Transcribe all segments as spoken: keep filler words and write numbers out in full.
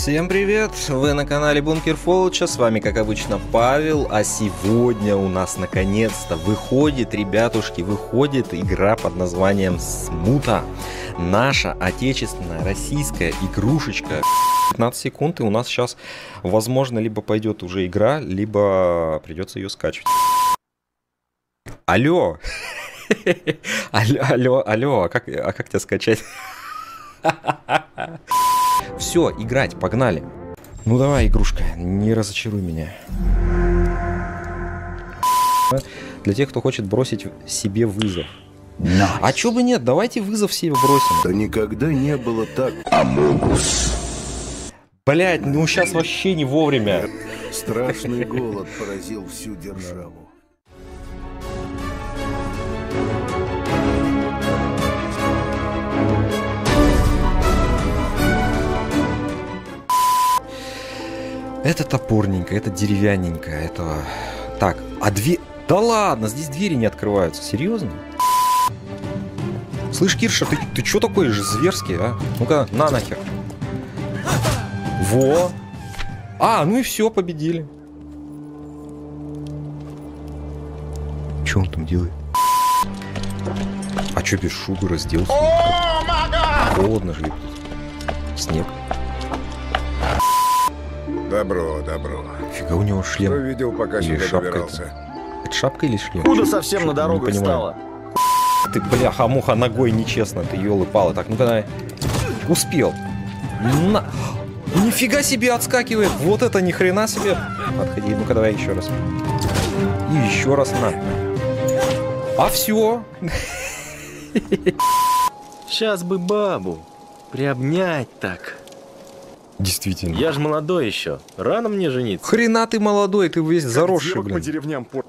Всем привет! Вы на канале Бункер Фолча, с вами как обычно Павел, а сегодня у нас наконец-то выходит, ребятушки, выходит игра под названием Смута. Наша отечественная российская игрушечка. пятнадцать секунд, и у нас сейчас, возможно, либо пойдет уже игра, либо придется ее скачивать. Алло! Алло, алло, алло, а как, а как тебя скачать? Все, играть, погнали. Ну давай, игрушка, не разочаруй меня. Для тех, кто хочет бросить себе вызов. Nice. А чё бы нет, давайте вызов себе бросим. Да никогда не было так. Амогус. Блять, ну сейчас вообще не вовремя. Страшный голод поразил всю державу. Это топорненько, это деревянненько, это... Так, а дверь... Да ладно, здесь двери не открываются, серьезно? Слышь, Кирша, ты, ты чё такой же зверский, а? Ну-ка, на нахер. Во! А, ну и все, победили. Чё он там делает? А чё без шубы разделся? Холодно же, снег. Добро, добро. Фига, у него шлем. Видел, пока сюда добирался. Это? Это шапка или шлем? Куда совсем на дорогу стало? Ты, бляха, муха, ногой нечестно. Ты елы-палы. Так, ну-ка, давай. Успел. На... Нифига себе отскакивает. Вот это ни хрена себе. Отходи. Ну-ка, давай еще раз. И еще раз на. А все. Сейчас бы бабу приобнять так. Действительно. Я же молодой еще. Рано мне жениться. Хрена ты молодой, ты весь заросший, блин. По деревням пор...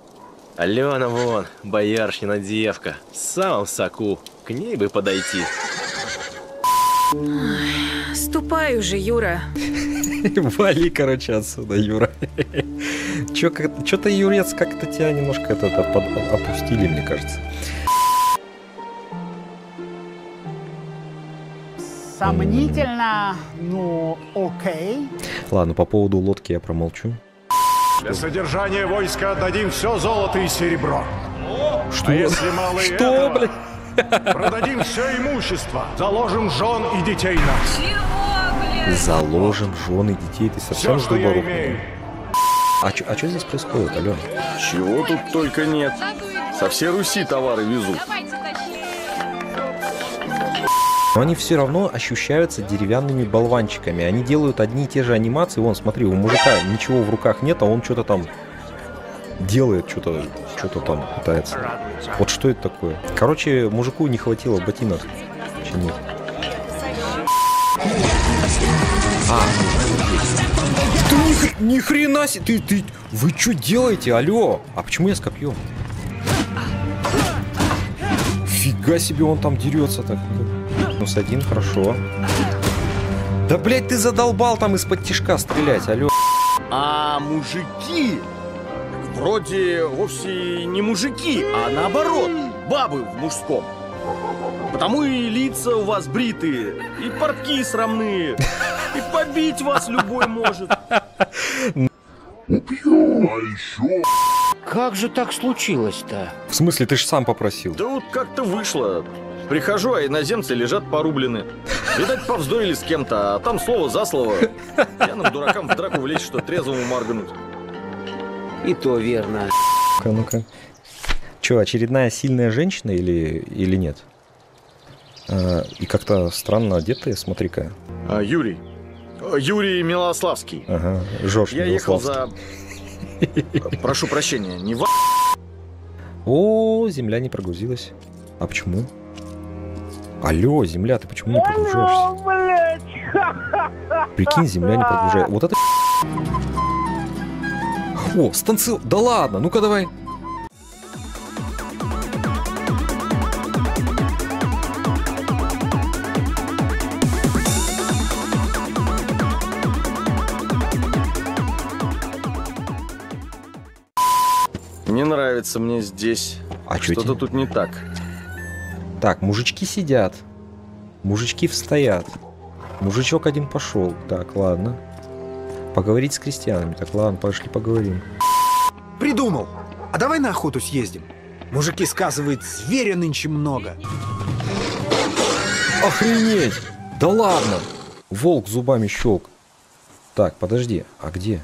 Алена вон, бояршнина девка. В самом соку. К ней бы подойти. Ой, ступай уже, Юра. Вали, короче, отсюда, Юра. Че-то, Юрец, как-то тебя немножко это, это, под... опустили, мне кажется. Сомнительно, но окей. Ладно, по поводу лодки я промолчу. Для содержания войска отдадим все золото и серебро. Что? А если мало и этого, блин? Продадим все имущество. Заложим жен и детей нас. Чего, блин? Заложим жен и детей. Ты совсем что дурак. А что а здесь происходит, Алена? Чего тут только нет. Со всей Руси товары везут. Но они все равно ощущаются деревянными болванчиками. Они делают одни и те же анимации. Вон, смотри, у мужика ничего в руках нет, а он что-то там делает, что-то что-то там пытается. Вот что это такое? Короче, мужику не хватило ботинок. Чинит. А, ты ни хрена себе! Ты, ты, вы что делаете? Алло! А почему я с копьем? Фига себе, он там дерется так. Минус один, хорошо. Да, блядь, ты задолбал там из-под тишка стрелять, алё. А мужики вроде вовсе не мужики, а наоборот, бабы в мужском. Потому и лица у вас бритые, и портки срамные, и побить вас любой может. Убью, а еще... Как же так случилось-то? В смысле, ты же сам попросил. Да вот как-то вышло. Прихожу, а иноземцы лежат порублены. Видать, повздорили с кем-то, а там слово за слово. Пьяным дуракам в драку влезть, что трезвому моргнуть. И то верно. Ну-ка, ну-ка. Че, очередная сильная женщина или, или нет? А, и как-то странно одетая, смотри-ка. А, Юрий. Юрий Милославский. Ага, Жорж Я ехал за... Прошу прощения, не в... О, земля не прогрузилась. А почему? Алло, земля, ты почему не прогружаешься? Прикинь, земля не прогружается. Вот это... О, станцию... Да ладно, ну-ка давай. Не нравится мне здесь. А что-то тут не так. Так, мужички сидят, мужички встоят, Мужичок один пошел. Так, ладно. Поговорить с крестьянами. Так, ладно, пошли поговорим. Придумал. А давай на охоту съездим. Мужики сказывают, зверя нынче много. Охренеть! Да ладно! Волк зубами щелк. Так, подожди, а где?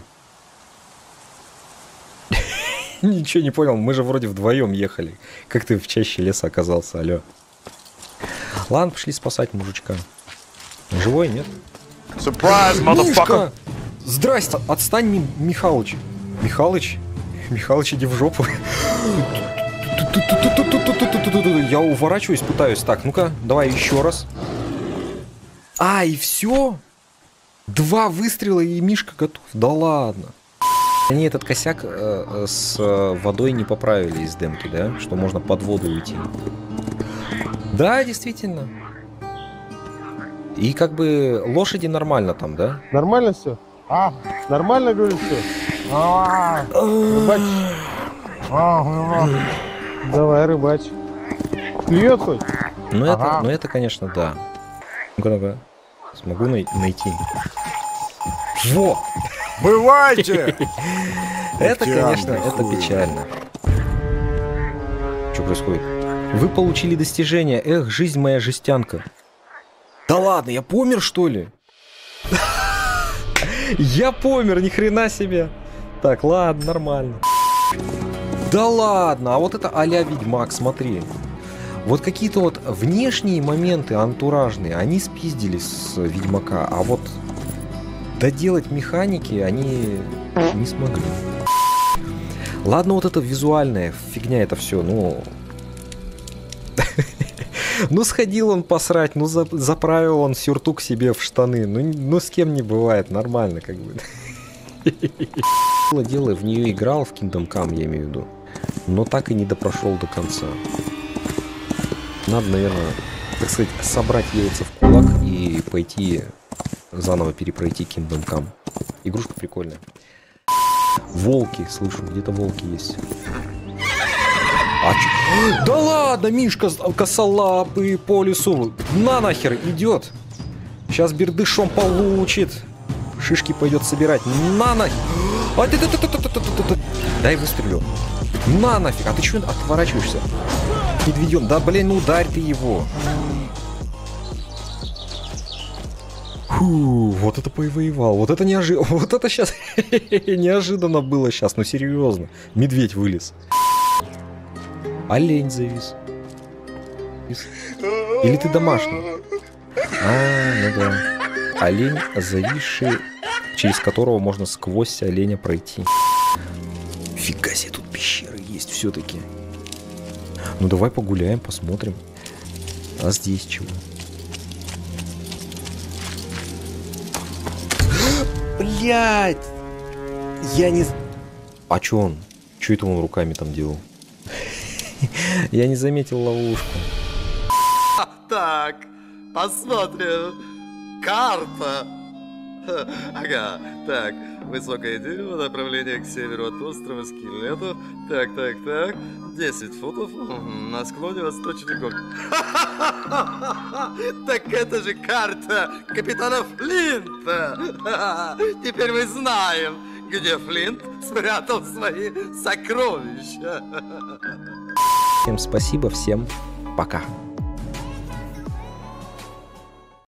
Ничего не понял, мы же вроде вдвоем ехали. Как ты в чаще леса оказался, алё. Ладно, пошли спасать мужичка. Живой, нет? Surprise, motherfucker! Здрасте, отстань, Михалыч. Михалыч? Михалыч, иди в жопу. Я уворачиваюсь, пытаюсь. Так, ну-ка, давай еще раз. А, и все? Два выстрела, и Мишка готов. Да ладно. Они этот косяк э, с э, водой не поправили из демки, да? Что можно под воду уйти. Да, действительно. И как бы лошади нормально там, да? Нормально все? А, нормально, говорю, все? А, рыбач. А, давай, рыбач. Клюет хоть? Ну, ага. это, ну это, конечно, да. Ну-ка, ну-ка. Смогу най- найти. Во! Бывайте! Это, конечно, это печально. Что происходит? Вы получили достижение. Эх, жизнь моя жестянка. Да ладно, я помер, что ли? Я помер, ни хрена себе. Так, ладно, нормально. Да ладно, а вот это а-ля Ведьмак, смотри. Вот какие-то вот внешние моменты, антуражные, они спиздили с Ведьмака, а вот доделать механики они не смогли. Ладно, вот это визуальная фигня, это все, ну... Ну сходил он посрать, ну заправил он сюртук себе в штаны, ну с кем не бывает, нормально как бы. Дело, в нее играл, в Kingdom Come я имею в виду, но так и не допрошел до конца. Надо, наверное, так сказать, собрать яйца в кулак и пойти заново перепройти Kingdom Come. Игрушка прикольная. Волки, слышу, где-то волки есть. А ч... Да ладно, Мишка косолапый по лесу. На нахер, идет. Сейчас бердышом получит. Шишки пойдет собирать. На нахер. А ты, ты, ты, ты, ты, ты, ты, ты. Дай выстрелю. На нафиг, а ты чего отворачиваешься? Медведем, да блин, ударь ты его. Фу, вот это повоевал, вот это неожиданно, вот это сейчас неожиданно было сейчас, ну серьезно, медведь вылез, олень завис, или ты домашний? А, ну да, олень зависший, через которого можно сквозь оленя пройти. Фига себе, тут пещеры есть все-таки. Ну давай погуляем, посмотрим. А здесь чего? Блять! Я не... А чё он? Чё это он руками там делал? Я не заметил ловушку. Так, посмотрим. Карта. Ага, так. Высокое дерево, направление к северу от острова скелетов. Так, так, так. десять футов. На склоне восточный гор. Так это же карта капитана Флинта. Теперь мы знаем, где Флинт спрятал свои сокровища. Всем спасибо, всем пока.